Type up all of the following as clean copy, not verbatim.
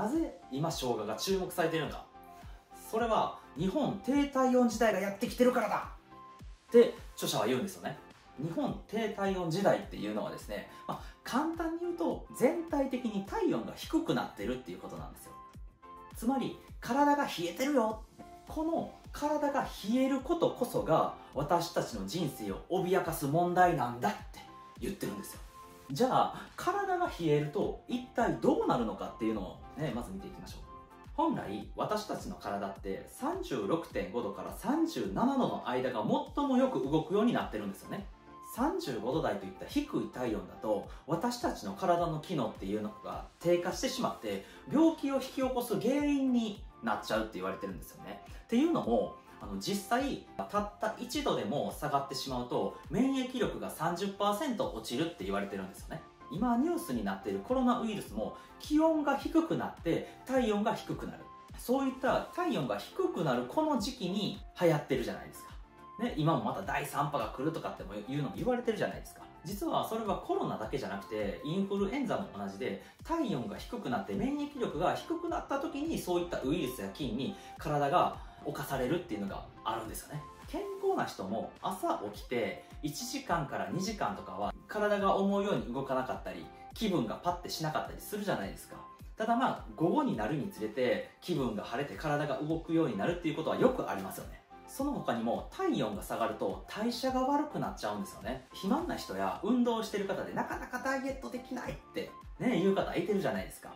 なぜ今生姜が注目されているのか、それは日本低体温時代がやってきてるからだって著者は言うんですよね。日本低体温時代っていうのはですね、簡単に言うと全体的に体温が低くなってるっていうことなんですよ。つまり体が冷えてるよ。この体が冷えることこそが私たちの人生を脅かす問題なんだって言ってるんですよ。じゃあ体が冷えると一体どうなるのかっていうのを、まず見ていきましょう。本来私たちの体って 36.5 度から37度の間が最もよく動くようになってるんですよね。35度台といった低い体温だと私たちの体の機能っていうのが低下してしまって病気を引き起こす原因になっちゃうって言われてるんですよね。っていうのも実際たった1度でも下がってしまうと免疫力が 30% 落ちるって言われてるんですよね。今ニュースになっているコロナウイルスも気温が低くなって体温が低くなる、そういった体温が低くなるこの時期に流行ってるじゃないですか。今もまた第3波が来るとかっていうのも言われてるじゃないですか。実はそれはコロナだけじゃなくてインフルエンザも同じで、体温が低くなって免疫力が低くなった時にそういったウイルスや菌に体が侵されるっていうのがあるんですよね。健康な人も朝起きて1時間から2時間とかは体が思うように動かなかったり気分がパッてしなかったりするじゃないですか。ただ午後になるにつれて気分が晴れて体が動くようになるっていうことはよくありますよね。その他にも体温が下がると代謝が悪くなっちゃうんですよね。肥満な人や運動してる方でなかなかダイエットできないっていう方いてるじゃないですか。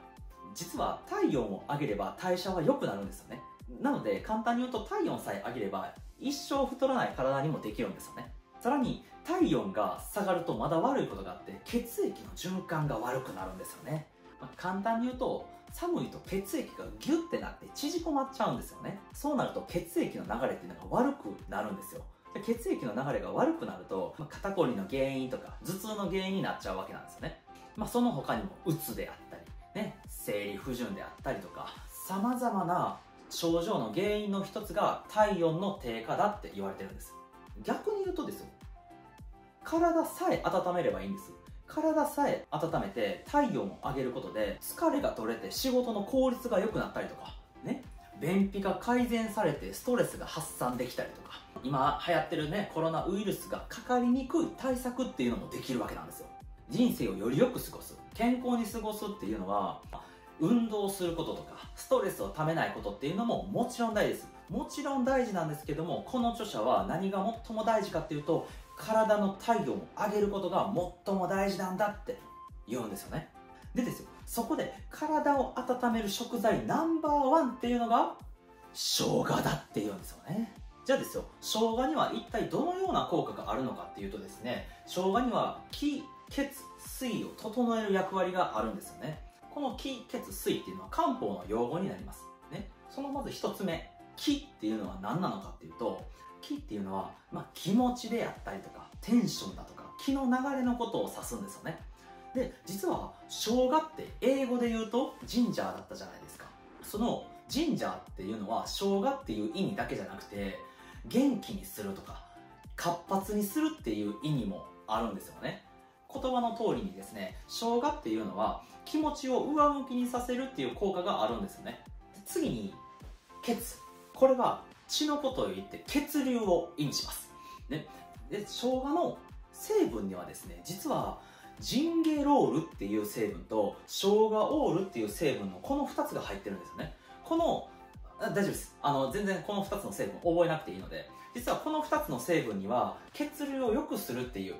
実は体温を上げれば代謝は良くなるんですよね。なので簡単に言うと体温さえ上げれば一生太らない体にもできるんですよね。さらに体温が下がるとまだ悪いことがあって血液の循環が悪くなるんですよね。簡単に言うと寒いと血液がギュッてなって縮こまっちゃうんですよね。そうなると血液の流れっていうのが悪くなるんですよ。で血液の流れが悪くなると、肩こりの原因とか頭痛の原因になっちゃうわけなんですよね。その他にもうつであったり生理不順であったりとかさまざまな症状の原因の一つが体温の低下だって言われてるんです。逆に言うとですよ、体さえ温めればいいんです。体さえ温めて体温を上げることで疲れが取れて仕事の効率が良くなったりとか便秘が改善されてストレスが発散できたりとか、今流行ってるコロナウイルスがかかりにくい対策っていうのもできるわけなんですよ。人生をよりよく過ごす、健康に過ごすっていうのは運動することとかストレスをためないことっていうのももちろん大事です。もちろん大事なんですけども、この著者は何が最も大事かっていうと体の体温を上げることが最も大事なんだって言うんですよね。でですよ、そこで体を温める食材ナンバー1っていうのが生姜だって言うんですよね。じゃあですよ、生姜には一体どのような効果があるのかっていうとですね、生姜には気・血・水を整える役割があるんですよね。この気・血・水っていうのは漢方の用語になります。そのまず1つ目、気っていうのは何なのかっていうと、気っていうのは、気持ちであったりとかテンションだとか気の流れのことを指すんですよね。で実は生姜って英語で言うとジンジャーだったじゃないですか。そのジンジャーっていうのは生姜っていう意味だけじゃなくて元気にするとか活発にするっていう意味もあるんですよね。言葉の通りにですね、生姜っていうのは気持ちを上向きにさせるっていう効果があるんですよね。次に血、これは血のことを言って血流を意味します。で生姜の成分にはですね、実はジンゲロールっていう成分と生姜オールっていう成分のこの2つが入ってるんですよね。この大丈夫です、全然この2つの成分覚えなくていいので、実はこの2つの成分には血流を良くするっていう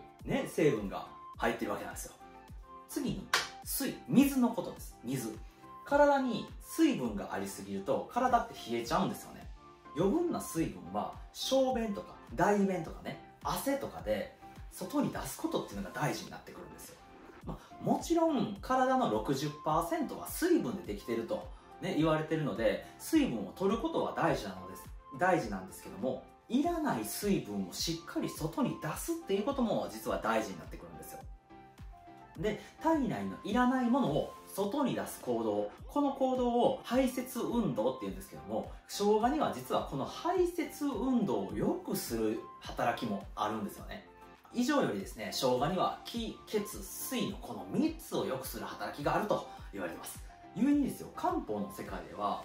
成分が入ってるわけなんですよ。次に水、水のことです。水、体に水分がありすぎると体って冷えちゃうんですよね。余分な水分は小便とか大便とか汗とかで外に出すことっていうのが大事になってくるんですよ。もちろん体の 60% は水分でできてると言われてるので水分を取ることは大事なんですけども、いらない水分をしっかり外に出すっていうことも実は大事になってくるんですよ。で体内のいらないものを外に出す行動、この行動を排泄運動っていうんですけども、生姜には実はこの排泄運動を良くする働きもあるんですよね。以上よりですね、生姜には気・血・水のこの3つを良くする働きがあると言われてます。ゆえにですよ、漢方の世界では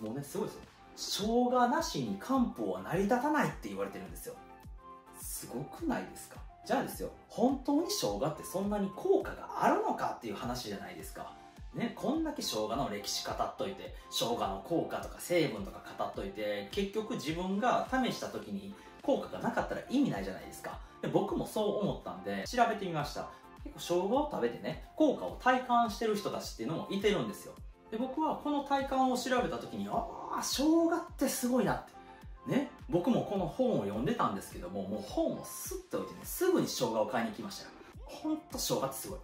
もうね、すごいですよ、生姜なしに漢方は成り立たないって言われてるんですよ。すごくないですか？じゃあですよ、本当に生姜ってそんなに効果があるのかっていう話じゃないですか。ね、こんだけ生姜の歴史語っといて、生姜の効果とか成分とか語っといて、結局自分が試した時に効果がなかったら意味ないじゃないですか。で、僕もそう思ったんで調べてみました。結構生姜を食べてね、効果を体感してる人たちっていうのもいてるんですよ。で、僕はこの体感を調べた時に、ああ、生姜ってすごいなってね、僕もこの本を読んでたんですけども、もう本をすっておいてね、すぐに生姜を買いに来ましたよ。ほんと生姜ってすごい。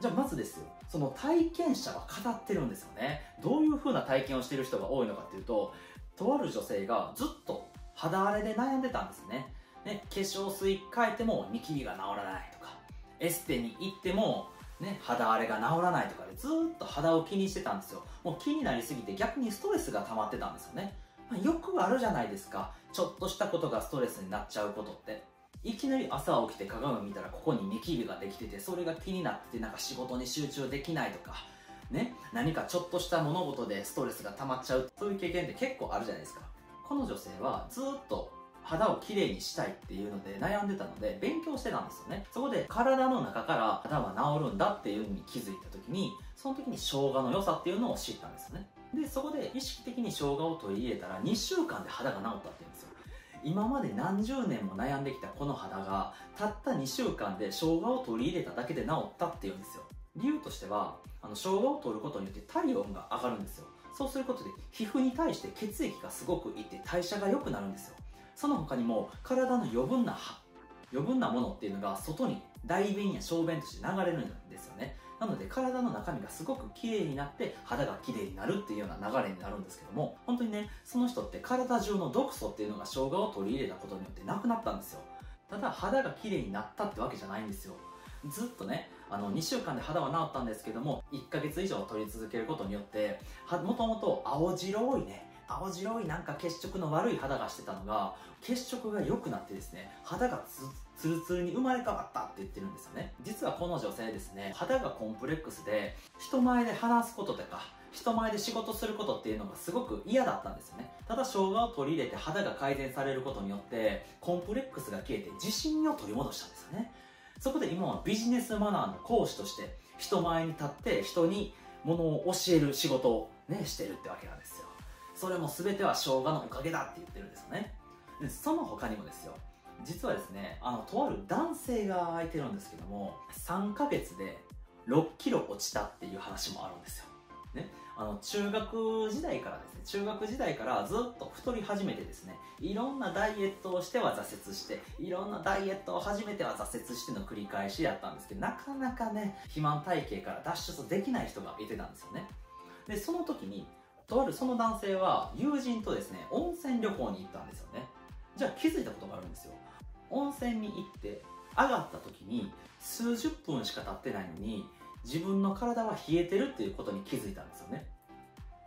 じゃあまずですよ、その体験者は語ってるんですよね。どういう風な体験をしてる人が多いのかっていうと、とある女性がずっと肌荒れで悩んでたんですね。ね、化粧水変えてもニキビが治らないとか、エステに行ってもね、肌荒れが治らないとかで、ずーっと肌を気にしてたんですよ。もう気になりすぎて逆にストレスが溜まってたんですよね。よくあるじゃないですか、ちょっとしたことがストレスになっちゃうことって。いきなり朝起きて鏡見たら、ここにニキビができてて、それが気になってて、なんか仕事に集中できないとかね、何かちょっとした物事でストレスが溜まっちゃう、そういう経験って結構あるじゃないですか。この女性はずーっと肌をきれいにしたいっていうので悩んでたので、勉強してたんですよね。そこで体の中から肌は治るんだっていうのに気づいた時に、その時に生姜の良さっていうのを知ったんですよね。で、そこで意識的に生姜を取り入れたら、2週間で肌が治ったって言うんですよ。今まで何十年も悩んできたこの肌が、たった2週間で生姜を取り入れただけで治ったって言うんですよ。理由としては、生姜を取ることによって体温が上がるんですよ。そうすることで皮膚に対して血液がすごくいって代謝が良くなるんですよ。その他にも、体の余分なものっていうのが外に大便や小便として流れるんですよね。なので体の中身がすごく綺麗になって、肌が綺麗になるっていうような流れになるんですけども、本当にね、その人って体中の毒素っていうのが生姜を取り入れたことによってなくなったんですよ。ただ肌が綺麗になったってわけじゃないんですよ。ずっとね、2週間で肌は治ったんですけども、1ヶ月以上取り続けることによって、もともと青白いなんか血色の悪い肌がしてたのが、血色が良くなってですね、肌がツルツルに生まれ変わったって言ってるんですよね。実はこの女性ですね、肌がコンプレックスで、人前で話すこととか人前で仕事することっていうのがすごく嫌だったんですよね。ただ生姜を取り入れて肌が改善されることによって、コンプレックスが消えて自信を取り戻したんですよね。そこで今はビジネスマナーの講師として、人前に立って人に物を教える仕事をね、してるってわけなんですよ。それも全ては生姜のおかげだって言ってるんですよね。で、その他にもですよ、実はですね、とある男性が空いてるんですけども、3ヶ月で6キロ落ちたっていう話もあるんですよ。ね、中学時代からずっと太り始めてですね、いろんなダイエットをしては挫折して、いろんなダイエットを始めては挫折しての繰り返しやったんですけど、なかなかね、肥満体型から脱出できない人がいてたんですよね。で、その時にとあるその男性は友人とですね、温泉旅行に行ったんですよね。じゃあ気づいたことがあるんですよ。温泉に行って上がった時に、数十分しか経ってないのに、自分の体は冷えてるっていうことに気づいたんですよね。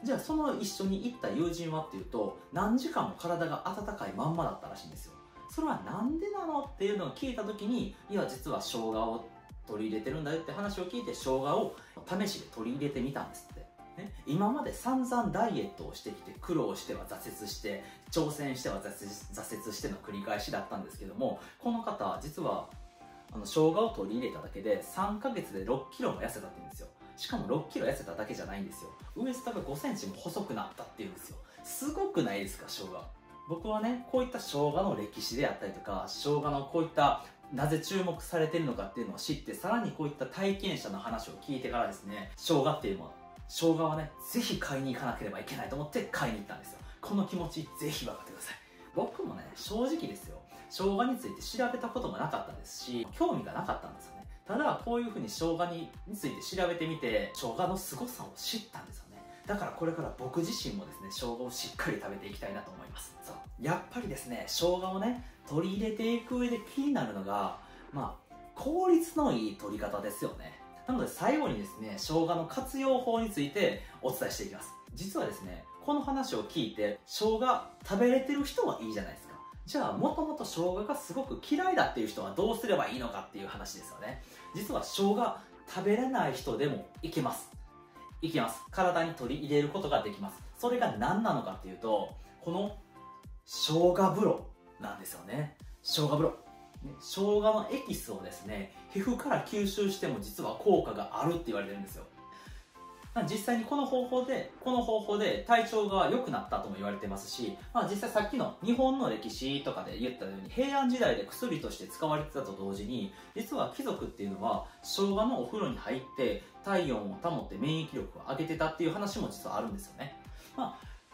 じゃあその一緒に行った友人はっていうと、何時間も体が温かいまんまだったらしいんですよ。それはなんでなのっていうのを聞いた時に、いや、実は生姜を取り入れてるんだよって話を聞いて、生姜を試しで取り入れてみたんですって。ね、今まで散々ダイエットをしてきて、苦労しては挫折して、挑戦しては挫折しての繰り返しだったんですけども、この方実は生姜を取り入れただけで3ヶ月で6キロも痩せたって言うんですよ。しかも6キロ痩せただけじゃないんですよ。ウエストが5センチも細くなったって言うんですよ。すごくないですか、生姜。僕はね、こういった生姜の歴史であったりとか、生姜のこういったなぜ注目されてるのかっていうのを知って、さらにこういった体験者の話を聞いてからですね、生姜っていうもの、生姜はね、ぜひ買いに行かなければいけないと思って買いに行ったんですよ。この気持ち、ぜひ分かってください。僕もね、正直ですよ、生姜について調べたこともなかったですし、興味がなかったんですよね。ただ、こういう風に生姜について調べてみて、生姜の凄さを知ったんですよね。だからこれから僕自身もですね、生姜をしっかり食べていきたいなと思います。そう。やっぱりですね、生姜をね、取り入れていく上で気になるのが、効率のいい取り方ですよね。なので最後にですね、生姜の活用法についてお伝えしていきます。実はですね、この話を聞いて、生姜食べれてる人はいいじゃないですか。じゃあ、もともと生姜がすごく嫌いだっていう人はどうすればいいのかっていう話ですよね。実は生姜食べれない人でもいけます。いきます。体に取り入れることができます。それが何なのかっていうと、この生姜風呂なんですよね。生姜風呂。生姜のエキスをですね、皮膚から吸収しても実は効果があるって言われてるんですよ。実際にこの方法で体調が良くなったとも言われてますし、実際さっきの日本の歴史とかで言ったように平安時代で薬として使われてたと同時に、実は貴族っていうのは生姜のお風呂に入って体温を保って免疫力を上げてたっていう話も実はあるんですよね。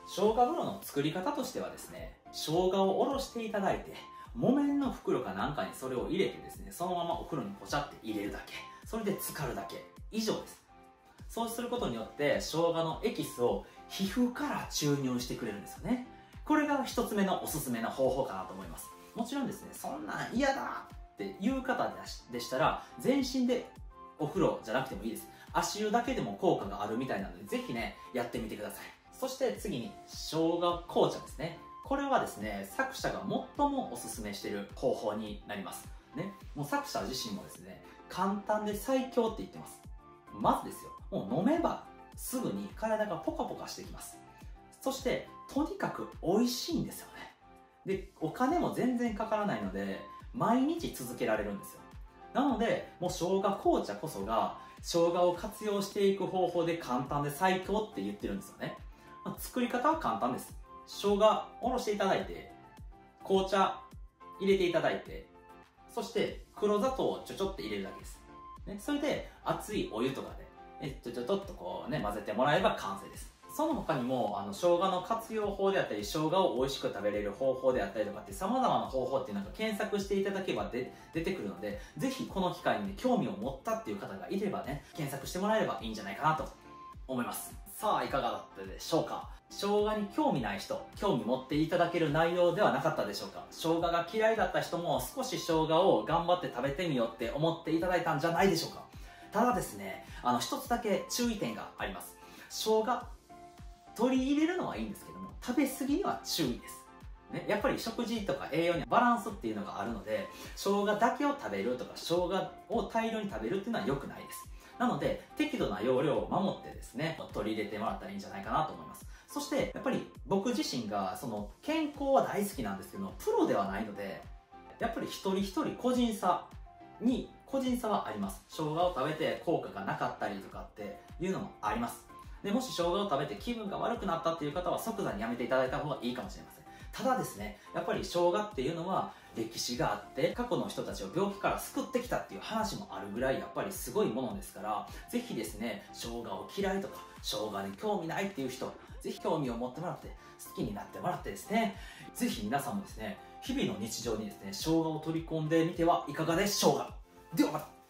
生姜風呂の作り方としてはですね、生姜をおろしていただいて、木綿の袋かなんかにそれを入れてですね、そのままお風呂にポチャって入れるだけ。それで浸かるだけ。以上です。そうすることによって生姜のエキスを皮膚から注入してくれるんですよね。これが一つ目のおすすめの方法かなと思います。もちろんですね、そんなん嫌だっていう方でしたら全身でお風呂じゃなくてもいいです。足湯だけでも効果があるみたいなので、ぜひねやってみてください。そして次に生姜紅茶ですね。これはですね、作者が最もおすすめしている方法になりますね。もう作者自身もですね、簡単で最強って言ってます。まずですよ、もう飲めばすぐに体がポカポカしてきます。そしてとにかく美味しいんですよね。でお金も全然かからないので毎日続けられるんですよ。なのでもう生姜紅茶こそが生姜を活用していく方法で簡単で最強って言ってるんですよね。作り方は簡単です。生姜おろしていただいて、紅茶入れていただいて、そして黒砂糖をちょちょって入れるだけですね。それで熱いお湯とかでちょちょっとこうね混ぜてもらえば完成です。その他にも生姜の活用法であったり、生姜を美味しく食べれる方法であったりとかって様々な方法っていうのが検索していただけば出てくるので、ぜひこの機会に、ね、興味を持ったっていう方がいればね、検索してもらえればいいんじゃないかなと思います。さあいかがだったでしょうか。生姜に興味ない人、興味持っていただける内容ではなかったでしょうか。生姜が嫌いだった人も少し生姜を頑張って食べてみようって思っていただいたんじゃないでしょうか。ただですね、一つだけ注意点があります。生姜、取り入れるのはいいんですけども、食べ過ぎには注意です。ね、やっぱり食事とか栄養にバランスっていうのがあるので、生姜だけを食べるとか、生姜を大量に食べるっていうのは良くないです。なので、適度な容量を守ってですね、取り入れてもらったらいいんじゃないかなと思います。そして、やっぱり僕自身が、健康は大好きなんですけども、プロではないので、やっぱり一人一人個人差はあります。生姜を食べて効果がなかったりとかっていうのもあります。で、もし生姜を食べて気分が悪くなったっていう方は即座にやめていただいた方がいいかもしれません。ただですね、やっぱり生姜っていうのは歴史があって、過去の人たちを病気から救ってきたっていう話もあるぐらいやっぱりすごいものですから、ぜひですね、生姜を嫌いとか、生姜に興味ないっていう人、ぜひ興味を持ってもらって、好きになってもらってですね、ぜひ皆さんもですね、日々の日常にですね、生姜を取り込んでみてはいかがでしょうか。ではまた。